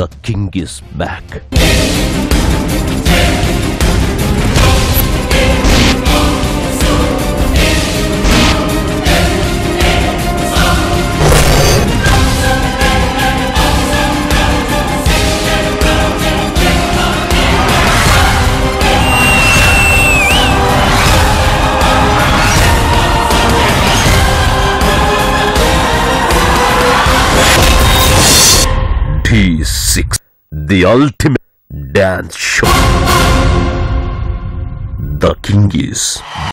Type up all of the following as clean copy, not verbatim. The king is back. D6, the ultimate dance show. The king is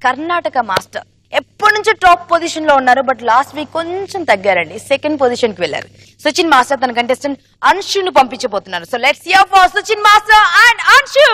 Karnataka master. Epponunchi top position lo unnaru, but last week koncham taggarandi. Second position ki vellaru. Suchin master than contestant Anshu nu pampichabothunnaru. So let's hear for Suchin master and Anshu.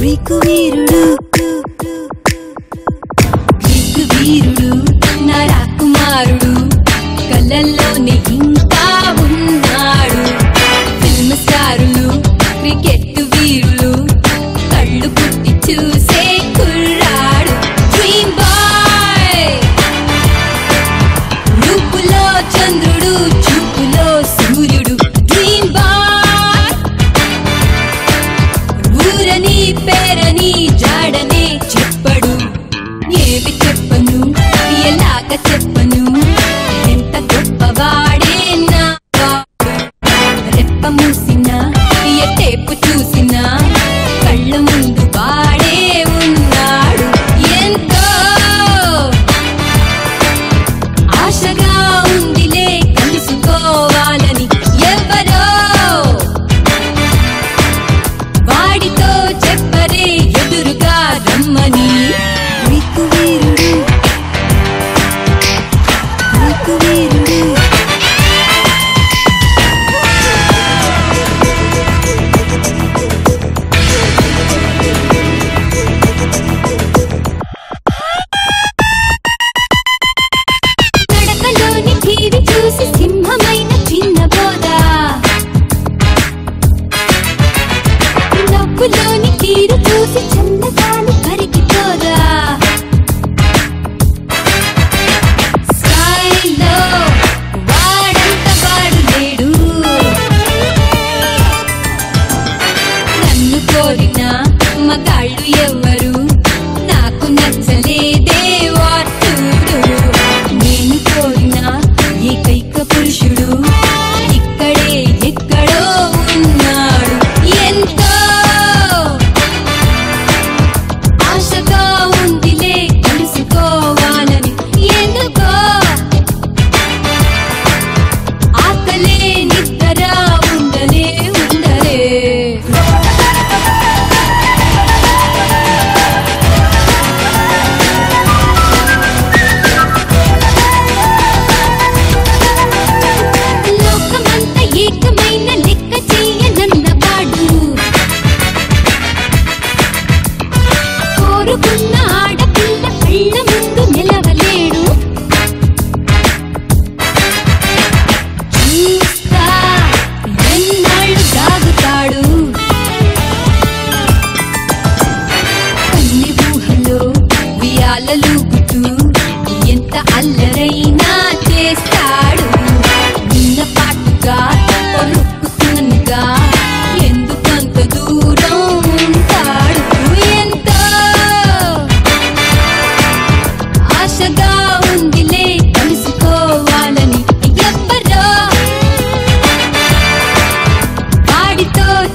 Greeku Veerudu, Greeku Veerudu, na Rakumarudu, kalalone inka unnadu. Film starulu, cricket veerulu, kallu putti choose kurradu. Dream boy, roopulo chandrudu, chupulo suryudu.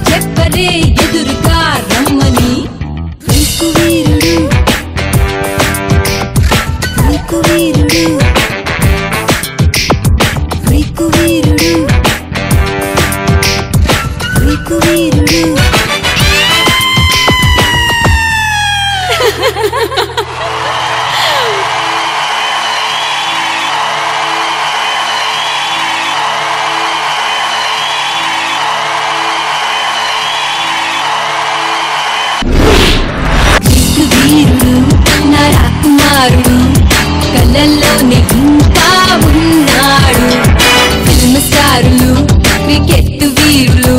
చెప్పరే ఎదురుగా రమ్మని Greek వీరుడు Greek వీరుడు Greek వీరుడు Greek వీరుడు కలలోనే ఇంకా ఉన్నాడు ఫిల్మ్ స్టారులు క్రికెట్ వీరులు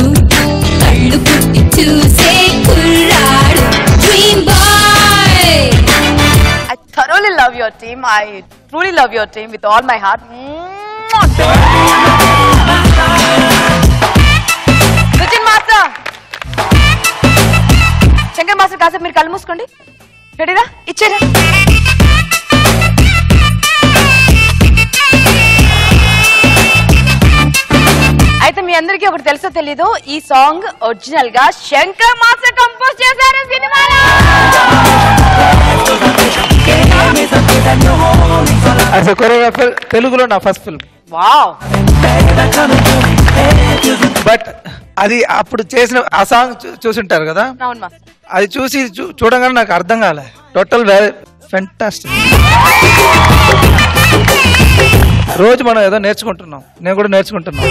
కళ్ళు పుట్టి చూసే కుర్రాడు dream boy I thoroughly love your team I truly love your team with all my heart suchin master shankar master కాసేపు మీరు కళ్ళు మూసుకోండి రెడీరా ఇచ్చేరా అందరికీ ఒకటి తెలుసో తెలీదో ఈ సాంగ్ ఒరిజినల్ గా శంకర్ మాస్టర్ కంపోజ్ చేశారు సినిమాలో as a choreographer తెలుగులో నా ఫస్ట్ ఫిల్మ్ వావ్ బట్ అది అప్పుడు చేసిన ఆ సాంగ్ చూసుంటారు కదా అవును మాస్టర్ అది చూసి చూడంగానే నాకు అర్థం కాలే టోటల్ ఫ్యాంటాస్టిక్ రోజు మనం ఏదో నేర్చుకుంటున్నాం నేను కూడా నేర్చుకుంటున్నాను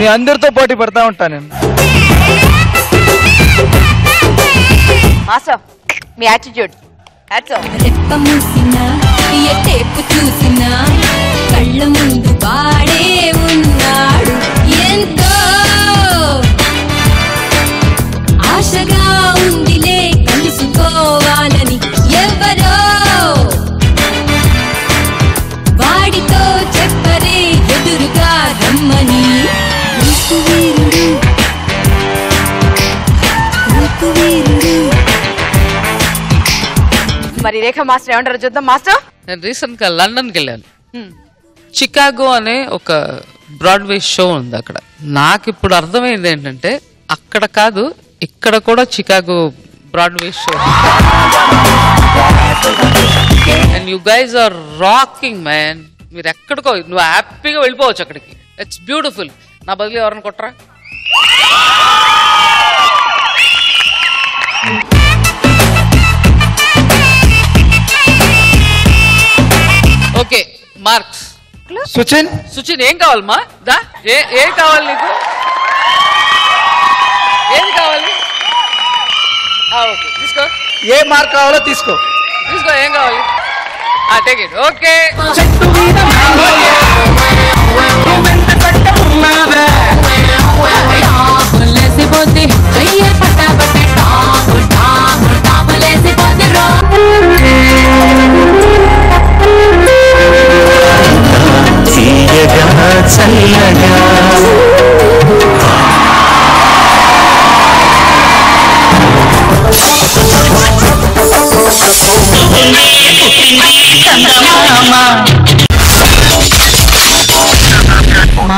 మీ అందరితో పోటీ పడతా ఉంటాను నేను మాస్టర్ మీ యాటిట్యూడ్ హట్స్ ఆఫ్ రెప్ప మూసిన తీయటేపు చూసిన కళ్ళ ముందు వాడే ఉన్నాడు ఎంతో ఆశగా ఉందిలే కలుసుకోవాలని ఎవరో మరి రేఖ మాస్టర్ ఏమంటారు చూద్దాం మాస్టర్ నేను రీసెంట్గా లండన్కి వెళ్ళాను చికాగో అనే ఒక బ్రాడ్వే షో ఉంది అక్కడ నాకు ఇప్పుడు అర్థమైంది ఏంటంటే అక్కడ కాదు ఇక్కడ కూడా Chicago Broadway show and you guys are rocking man మీరు ఎక్కడికో నువ్వు హ్యాపీగా వెళ్ళిపోవచ్చు అక్కడికి ఇట్స్ బ్యూటిఫుల్ నా బదులు ఎవరని కొట్టరా ఓకే మార్క్స్ సుచిన్ సుచిన్ ఏం కావాలి మా దా ఏం కావాలి నీకు ఏం కావాలి ఓకే తీసుకో ఏ మార్క్ కావాలో తీసుకో తీసుకో ఏం కావాలి take it okay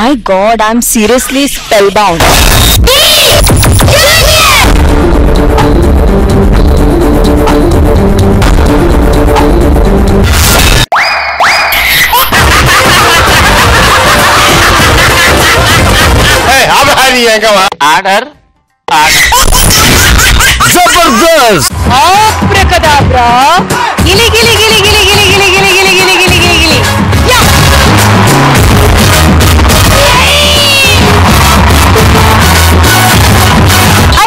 My God, I'm seriously spellbound. Order, order. Zabardast. Abrakadabra. Gili, gili, gili, gili, gili, gili, gili, gili, gili, gili, gili, gili. Yeah. I